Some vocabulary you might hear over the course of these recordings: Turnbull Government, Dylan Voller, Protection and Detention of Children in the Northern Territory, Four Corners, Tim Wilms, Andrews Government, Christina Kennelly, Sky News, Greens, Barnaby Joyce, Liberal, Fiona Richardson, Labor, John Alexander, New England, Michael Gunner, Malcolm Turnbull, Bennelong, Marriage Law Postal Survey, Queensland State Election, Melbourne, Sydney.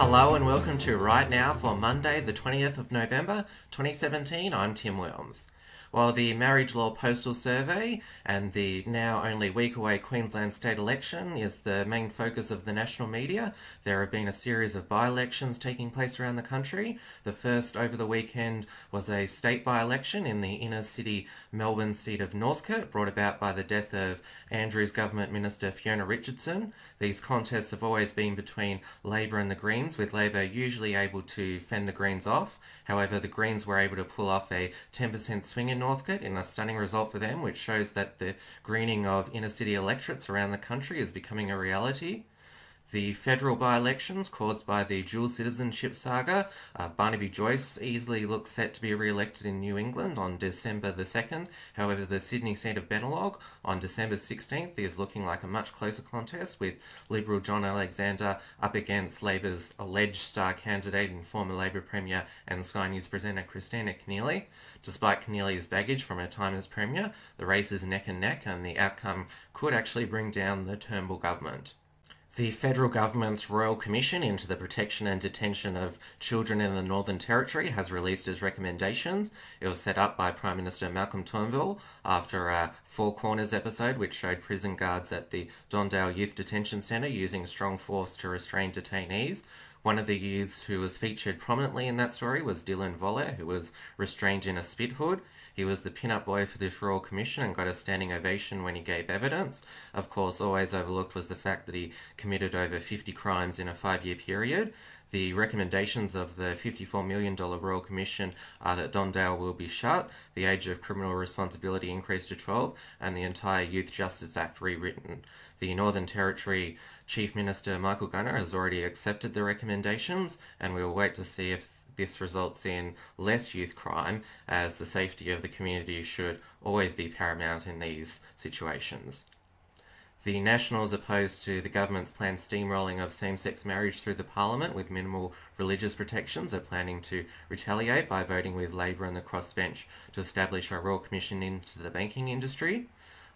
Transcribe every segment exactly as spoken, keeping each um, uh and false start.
Hello and welcome to Right Now for Monday the twentieth of November twenty seventeen. I'm Tim Wilms. While the Marriage Law Postal Survey and the now only week away Queensland state election is the main focus of the national media, there have been a series of by-elections taking place around the country. The first over the weekend was a state by-election in the inner city Melbourne seat of Northcote, brought about by the death of Andrew's government minister Fiona Richardson. These contests have always been between Labor and the Greens, with Labor usually able to fend the Greens off. However, the Greens were able to pull off a ten percent swing in Northcote in a stunning result for them, which shows that the greening of inner city electorates around the country is becoming a reality. The federal by-elections caused by the dual citizenship saga, uh, Barnaby Joyce easily looks set to be re-elected in New England on December the second, however the Sydney seat of Bennelong on December sixteenth is looking like a much closer contest, with Liberal John Alexander up against Labor's alleged star candidate and former Labor Premier and Sky News presenter Christina Kennelly. Despite Kennelly's baggage from her time as Premier, the race is neck and neck and the outcome could actually bring down the Turnbull government. The federal government's Royal Commission into the Protection and Detention of Children in the Northern Territory has released its recommendations. It was set up by Prime Minister Malcolm Turnbull after a Four Corners episode which showed prison guards at the Don Dale Youth Detention Centre using strong force to restrain detainees. One of the youths who was featured prominently in that story was Dylan Voller, who was restrained in a spit hood. He was the pin-up boy for this Royal Commission and got a standing ovation when he gave evidence. Of course, always overlooked was the fact that he committed over fifty crimes in a five-year period. The recommendations of the fifty-four million dollar Royal Commission are that Don Dale will be shut, the age of criminal responsibility increased to twelve, and the entire Youth Justice Act rewritten. The Northern Territory Chief Minister Michael Gunner has already accepted the recommendations, and we will wait to see if this results in less youth crime, as the safety of the community should always be paramount in these situations. The Nationals opposed to the government's planned steamrolling of same-sex marriage through the parliament with minimal religious protections are planning to retaliate by voting with Labor and the crossbench to establish a Royal Commission into the banking industry.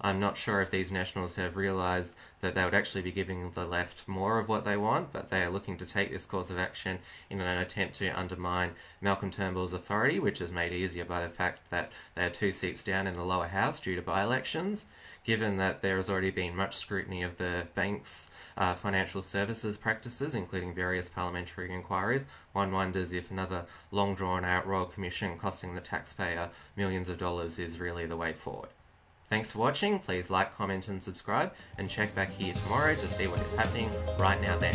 I'm not sure if these Nationals have realised that they would actually be giving the left more of what they want, but they are looking to take this course of action in an attempt to undermine Malcolm Turnbull's authority, which is made easier by the fact that they are two seats down in the lower house due to by-elections. Given that there has already been much scrutiny of the bank's uh, financial services practices, including various parliamentary inquiries, one wonders if another long drawn-out Royal Commission costing the taxpayer millions of dollars is really the way forward. Thanks for watching, please like, comment and subscribe, and check back here tomorrow to see what is happening right now then.